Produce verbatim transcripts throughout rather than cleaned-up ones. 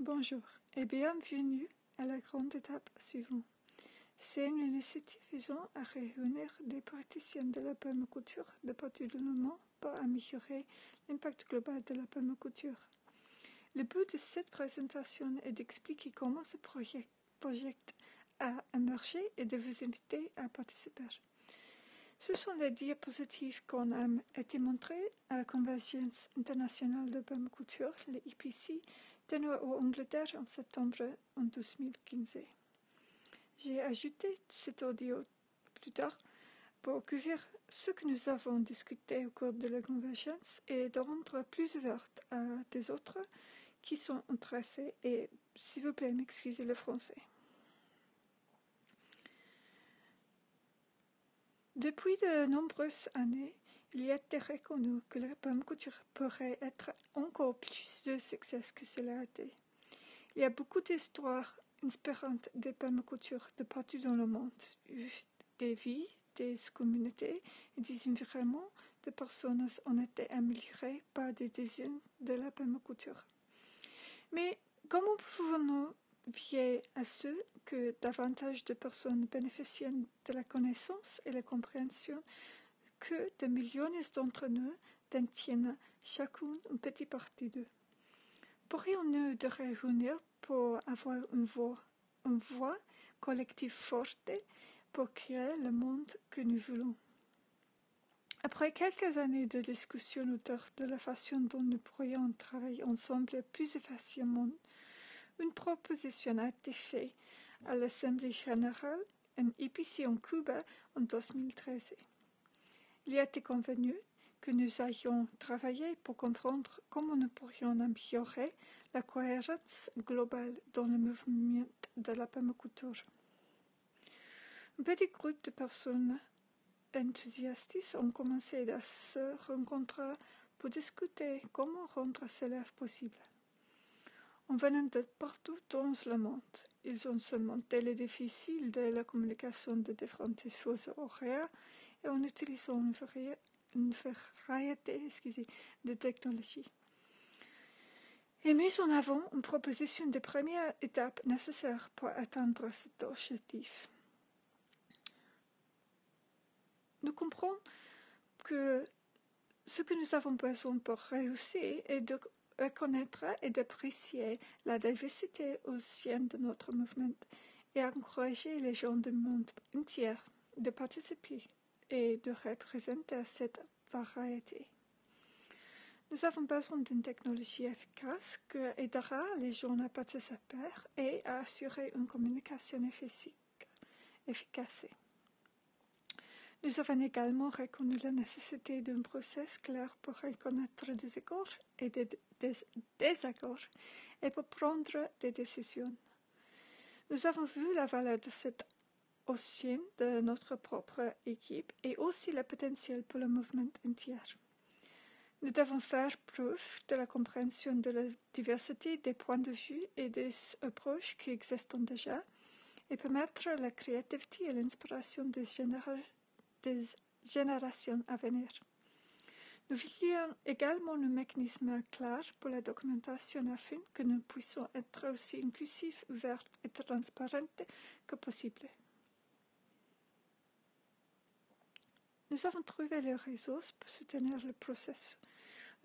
Bonjour et bienvenue à la grande étape suivante. C'est une initiative visant à réunir des praticiens de la permaculture de partout le monde pour améliorer l'impact global de la permaculture. Le but de cette présentation est d'expliquer comment ce projet, projet a émergé et de vous inviter à participer. Ce sont les diapositives qu'on a été montrées à la Convergence internationale de permaculture, les I P C, tenue en Angleterre en septembre en deux mille quinze. J'ai ajouté cet audio plus tard pour couvrir ce que nous avons discuté au cours de la Convergence et de rendre plus ouverte à des autres qui sont intéressés, et s'il vous plaît, m'excusez le français. Depuis de nombreuses années, il a été reconnu que la permaculture pourrait être encore plus de succès que cela a été. Il y a beaucoup d'histoires inspirantes de permaculture de partout dans le monde, des vies, des communautés et des environnements de personnes ont été améliorées par des dizaines de la permaculture. Mais comment pouvons-nous veiller à ce que davantage de personnes bénéficient de la connaissance et la compréhension que de millions d'entre nous détiennent chacune une petite partie d'eux? Pourrions-nous nous réunir pour avoir une voix, une voix collective forte pour créer le monde que nous voulons? Après quelques années de discussion autour de la façon dont nous pourrions travailler ensemble plus efficacement, une proposition a été faite à l'Assemblée générale en I P C en Cuba en deux mille treize. Il a été convenu que nous ayons travaillé pour comprendre comment nous pourrions améliorer la cohérence globale dans le mouvement de la permaculture. Un petit groupe de personnes enthousiastes ont commencé à se rencontrer pour discuter comment rendre cela possible. En venant de partout dans le monde, ils ont surmonté le défi de la communication de différentes forces horaires et en utilisant une variété, une variété excusez, de technologies. Et mis en avant une proposition de première étape nécessaire pour atteindre cet objectif. Nous comprenons que ce que nous avons besoin pour réussir est de reconnaître et d'apprécier la diversité au sein de notre mouvement et encourager les gens du monde entier de participer et de représenter cette variété. Nous avons besoin d'une technologie efficace qui aidera les gens à participer et à assurer une communication efficace. Nous avons également reconnu la nécessité d'un processus clair pour reconnaître des accords et des désaccords et pour prendre des décisions. Nous avons vu la valeur de cette au sein de notre propre équipe et aussi le potentiel pour le mouvement entier. Nous devons faire preuve de la compréhension de la diversité des points de vue et des approches qui existent déjà et permettre la créativité et l'inspiration des, généra- des générations à venir. Nous voulions également un mécanisme clair pour la documentation afin que nous puissions être aussi inclusifs, ouverts et transparents que possible. Nous avons trouvé les ressources pour soutenir le processus.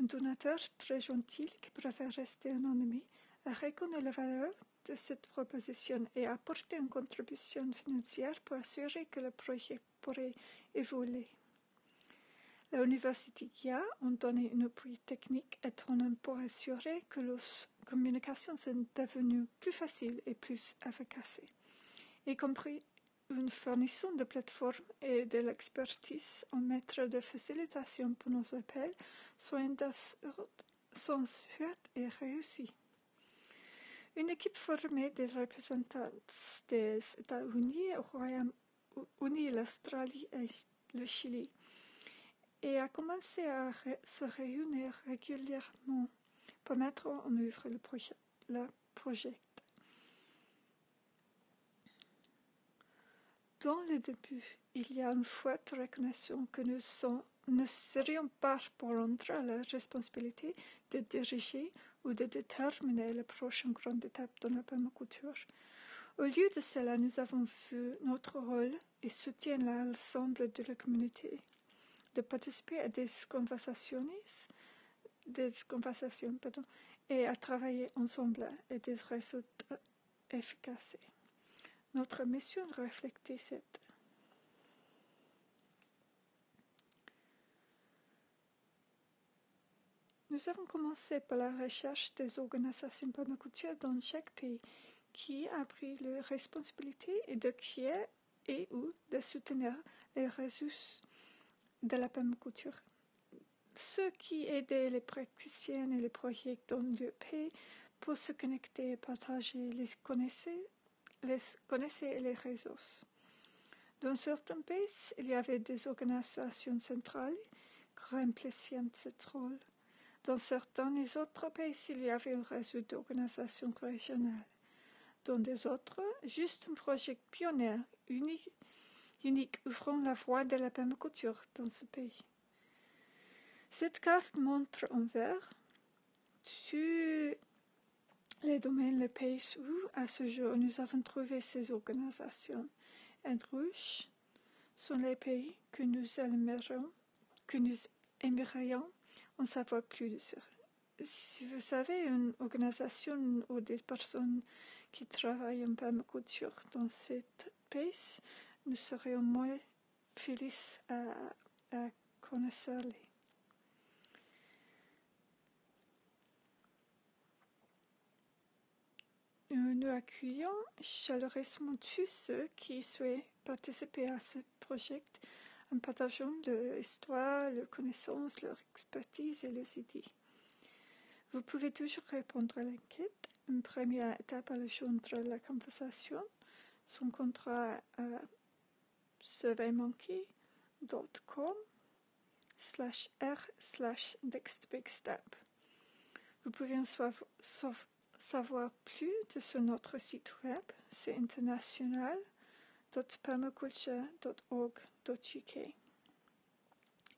Un donateur très gentil qui préfère rester anonyme a reconnu la valeur de cette proposition et a apporté une contribution financière pour assurer que le projet pourrait évoluer. L'Université G I A a donné un appui technique et tournant pour assurer que les communications sont devenues plus faciles et plus efficaces, y compris une fournisson de plateformes et de l'expertise en matière de facilitation pour nos appels sont suites et réussies. Une équipe formée des représentants des États-Unis, au Royaume-Uni, l'Australie et le Chili, et a commencé à se réunir régulièrement pour mettre en œuvre le projet. Le projet. Dans le début, il y a une forte reconnaissance que nous sont, ne serions pas pour rendre la responsabilité de diriger ou de déterminer les prochaines grandes étapes dans la permaculture. Au lieu de cela, nous avons vu notre rôle et soutien à l'ensemble de la communauté, de participer à des conversations, des conversations pardon, et à travailler ensemble à des résultats efficaces. Notre mission reflète cette. Nous avons commencé par la recherche des organisations permaculture dans chaque pays qui a pris la responsabilité de créer et ou de soutenir les ressources de la permaculture. Ce qui aidait les praticiens et les projets dans le pays pour se connecter et partager les connaissances et les ressources. Dans certains pays, il y avait des organisations centrales qui remplissaient cette rôle. Dans certains des autres pays, il y avait un réseau d'organisations régionales. Dans des autres, juste un projet pionnier unique, unique ouvrant la voie de la permaculture dans ce pays. Cette carte montre en vert tous les domaines, les pays où, à ce jour, nous avons trouvé ces organisations. En rouge sont les pays que nous aimerions, que nous aimerions en savoir plus sur. Si vous avez une organisation ou des personnes qui travaillent en permaculture dans cette pays, nous serions moins felices à, à connaître-les. Nous, nous accueillons chaleureusement tous ceux qui souhaitent participer à ce projet en partageant leur histoire, leurs connaissances, leur expertise et leurs idées. Vous pouvez toujours répondre à l'enquête. Une première étape à rejoindre la conversation, son contrat à surveymonkey dot com slash r slash next big step. Vous pouvez en savoir plus sur notre site web, c'est international dot permaculture dot org dot u k.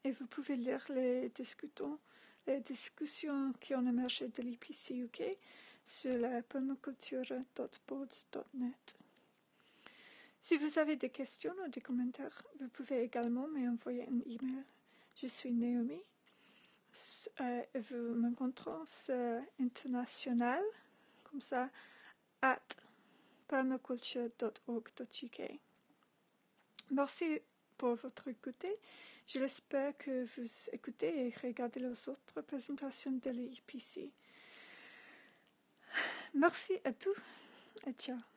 Et vous pouvez lire les discutants les discussions qui ont émergé de l'I P C U K sur la permaculture dot bord dot net. Si vous avez des questions ou des commentaires, vous pouvez également m'envoyer un email. Je suis Naomi. Euh, vous me rencontrez sur international, comme ça, at permaculture dot org dot u k. Merci pour votre écoute. Je l'espère que vous écoutez et regardez les autres présentations de l'I P C. Merci à tous et ciao.